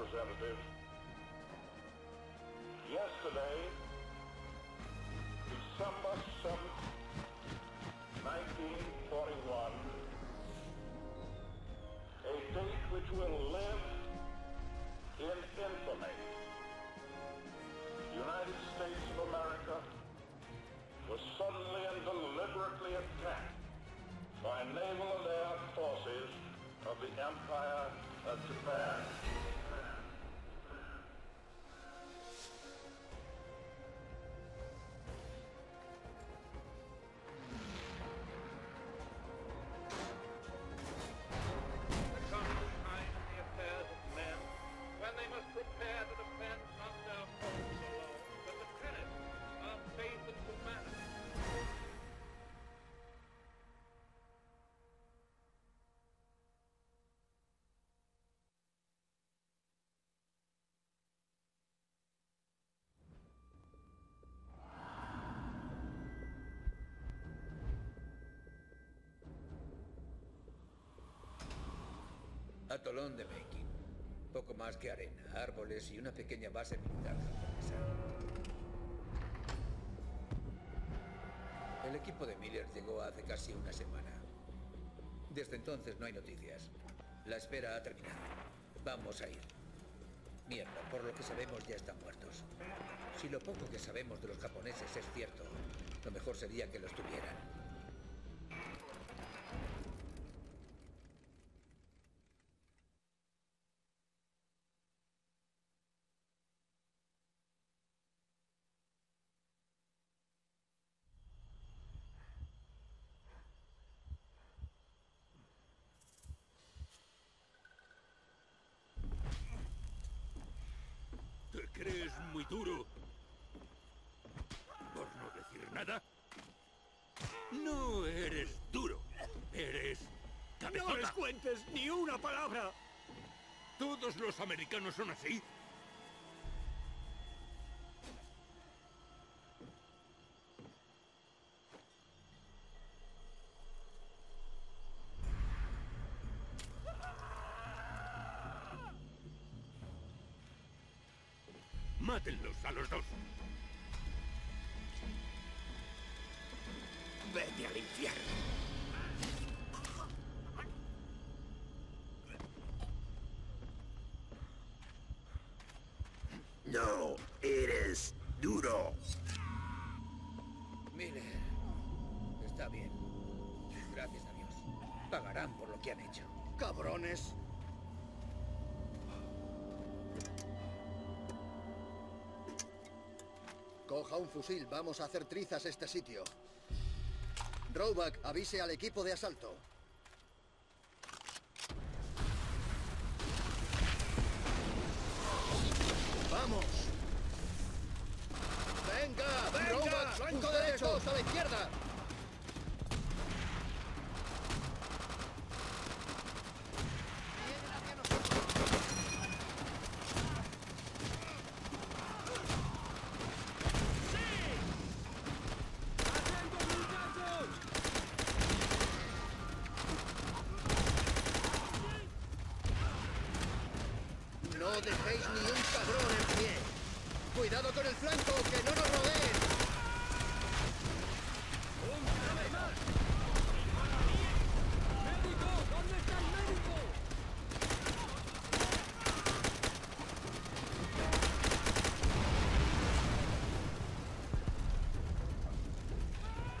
representative yesterday, December 7th, 1941, a date which will live in infamy. The United States of America was suddenly and deliberately attacked by naval and air forces of the Empire of Japan. Atolón de Making. Poco más que arena, árboles y una pequeña base militar japonesa. El equipo de Miller llegó hace casi una semana. Desde entonces no hay noticias. La espera ha terminado. Vamos a ir. Mierda, por lo que sabemos ya están muertos. Si lo poco que sabemos de los japoneses es cierto, lo mejor sería que los tuvieran. Eres muy duro. ¿Por no decir nada? No eres duro. Eres cabezona. ¡No les cuentes ni una palabra! ¿Todos los americanos son así? ¡Mátenlos a los dos! ¡Vete al infierno! ¡No eres duro! Miller, está bien. Gracias a Dios. Pagarán por lo que han hecho. ¡Cabrones! Coja un fusil, vamos a hacer trizas este sitio. Roebuck, avise al equipo de asalto. ¡Vamos! ¡Venga! ¡Venga! Roebuck, flanco derecho, a la izquierda. No dejéis ni un cabrón en pie. Cuidado con el flanco, que no nos rodeen. ¡Un grave más! ¡Médico! ¿Dónde está el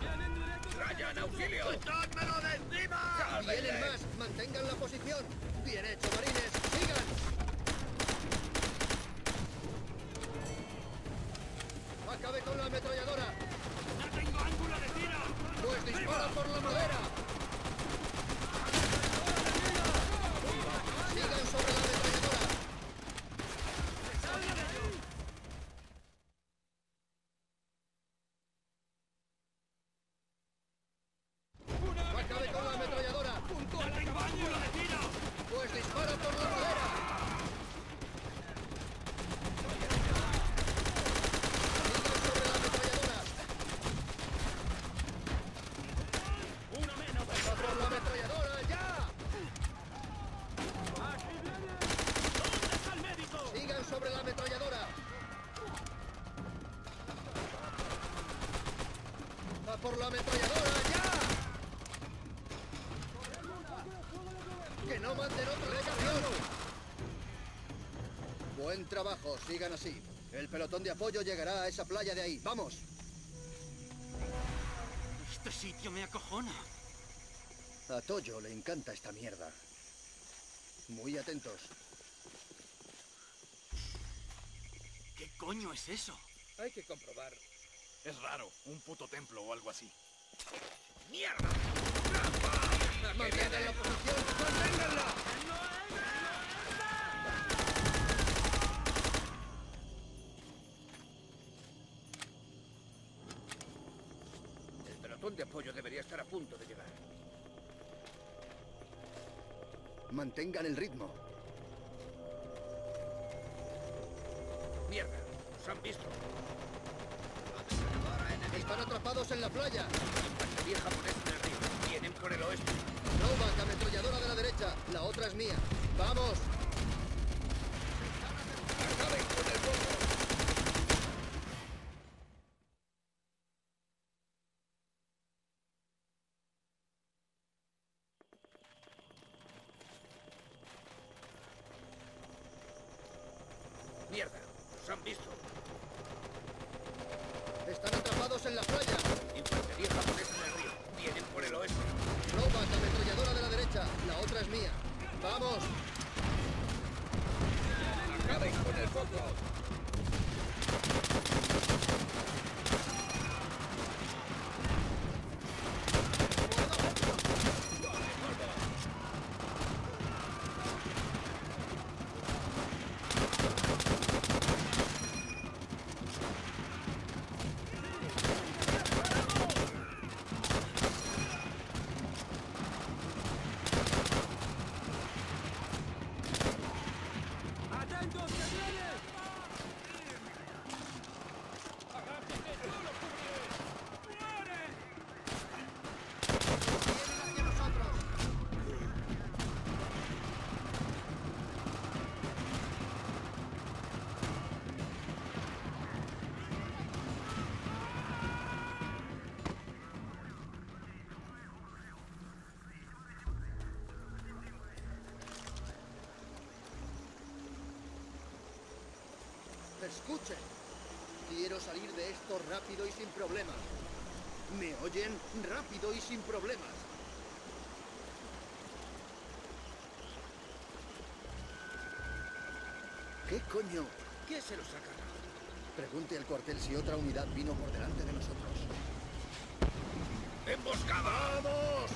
médico? ¡Vienen directos! ¡Rayan, auxilio! ¡Quitadmelo de encima! ¡Vienen más! ¡Mantengan la posición! ¡Bien hecho, marines! ¡Sigan! ¡Acabe con la ametralladora! ¡No tengo ángulo de tiro! ¡Pues dispara por la madera! ¡Sigan sobre la ametralladora! ¡Salgan de ahí! ¡Acabe con la ametralladora! ¡No tengo ángulo de tiro! ¡Pues dispara por la madera! por la ametralladora, ya! ¡Que no manden otro de camión! Buen trabajo, sigan así. El pelotón de apoyo llegará a esa playa de ahí. ¡Vamos! Este sitio me acojona. A Toyo le encanta esta mierda. Muy atentos. ¿Qué coño es eso? Hay que comprobar. Es raro, un puto templo o algo así. ¡Mierda! ¡Trampa! ¡Mantengan la posición! ¡Manténganla! El pelotón de apoyo debería estar a punto de llegar. Mantengan el ritmo. ¡Mierda! ¡Nos han visto! ¡Están atrapados en la playa! La vieja por este río. Vienen por el oeste. Roebuck, ametralladora de la derecha. La otra es mía. ¡Vamos! ¡Acaben con el fuego! Escuchen, quiero salir de esto rápido y sin problemas. ¿Me oyen? Rápido y sin problemas. ¿Qué coño? ¿Qué se los ha cargado? Pregunte al cuartel si otra unidad vino por delante de nosotros. ¡Emboscada! ¡Vamos!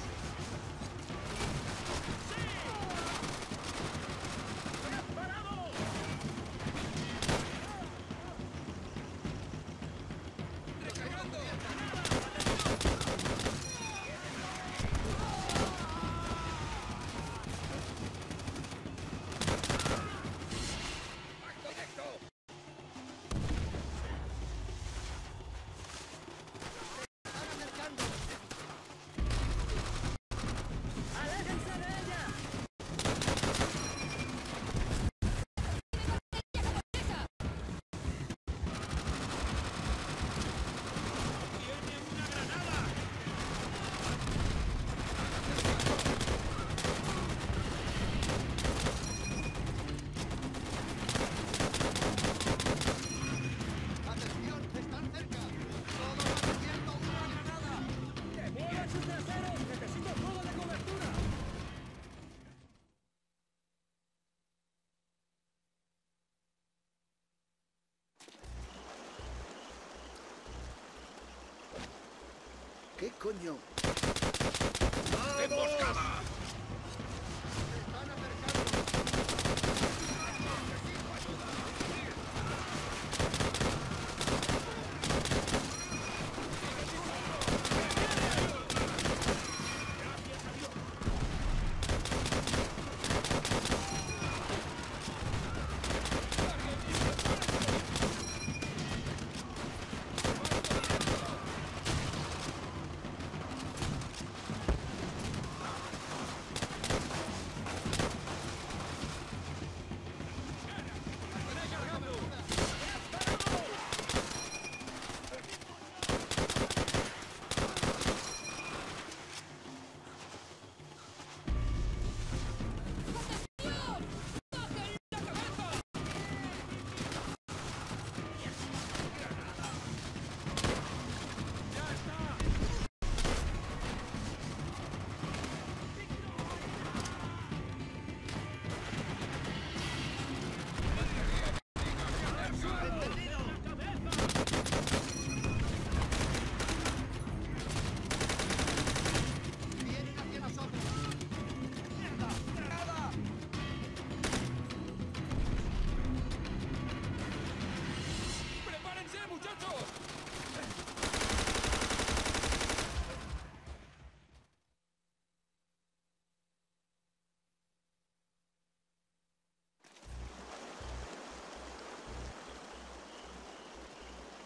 ¿Qué coño? ¡Emboscada!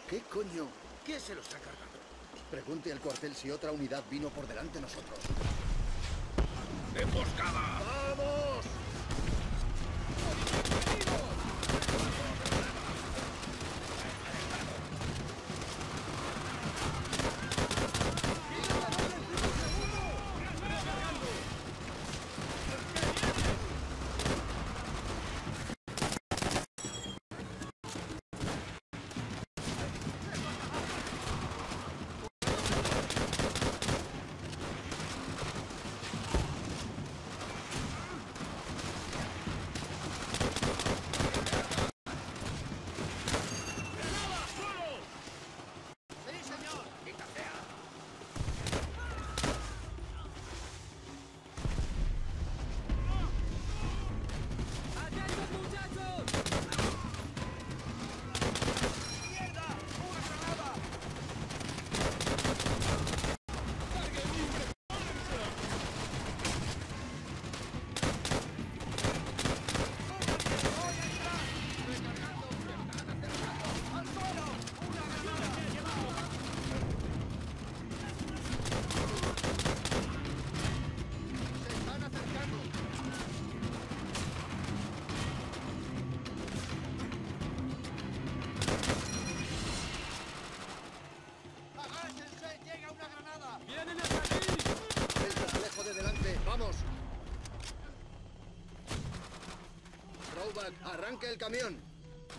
¿Qué coño? ¿Qué se los ha cargado? Pregunte al cuartel si otra unidad vino por delante de nosotros. ¡Emboscada! ¡Vamos! Roebuck, arranque el camión.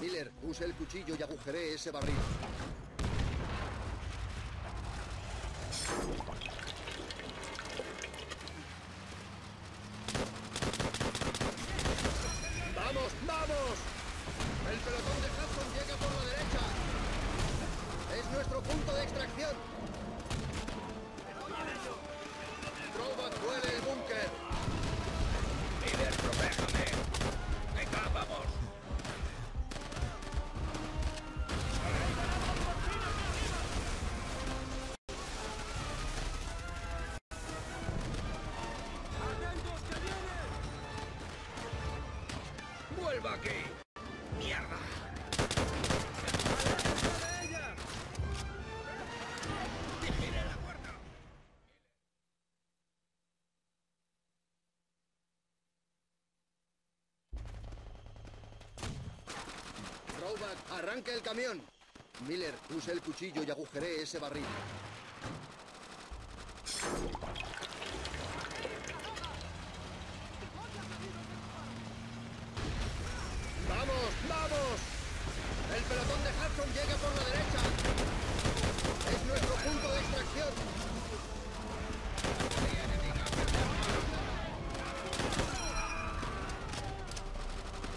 Miller, use el cuchillo y agujeree ese barril. ¡Vamos, vamos! El pelotón de Hudson llega por la derecha. Es nuestro punto de extracción. Roebuck, huele el búnker. Miller, protéjame. ¡Vamos! ¡Atentos que vienen! ¡Vuelva aquí! ¡Mierda! ¡Aléjate de ella! ¡Vigila la puerta! ¡Arranque el camión! Miller, use el cuchillo y agujeree ese barril. ¡Vamos, vamos! El pelotón de Hudson llega por la derecha. Es nuestro punto de extracción.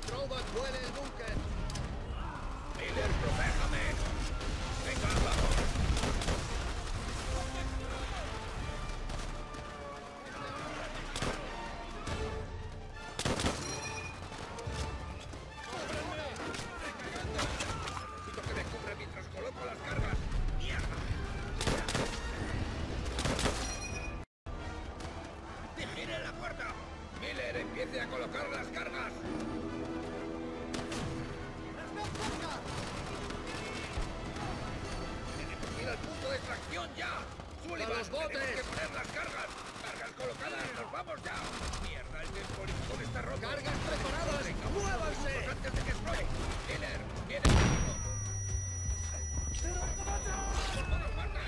Crowbank huele el búnker. Miller, protéjame. Venga, vamos. Necesito que me cubra mientras coloco las cargas. ¡Mierda! ¡Vigile la puerta! Miller, empiece a colocar las cargas. ¡Al punto de extracción ya! ¡Zulivan, tenemos que poner las cargas! ¡Cargas colocadas! ¡Nos vamos ya! ¡Mierda, el temporizador está roto! ¡Cargas preparadas! ¡Muévanse! ¡Antes de que explote! ¡Miller, viene el equipo! ¡Pero por todas partes!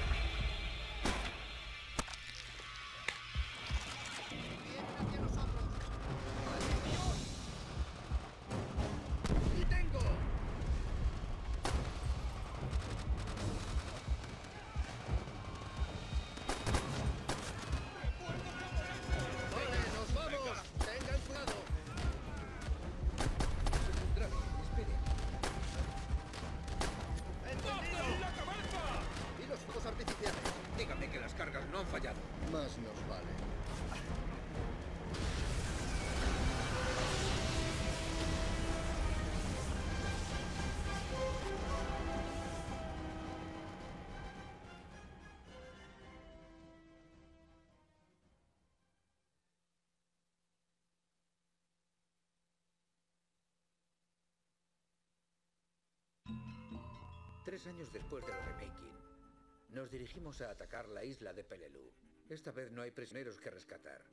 ¡Vienen hacia nosotros! ¡Maldición! ¡Y tengo! 3 años después de lo de Making, nos dirigimos a atacar la isla de Pelelu. Esta vez no hay prisioneros que rescatar.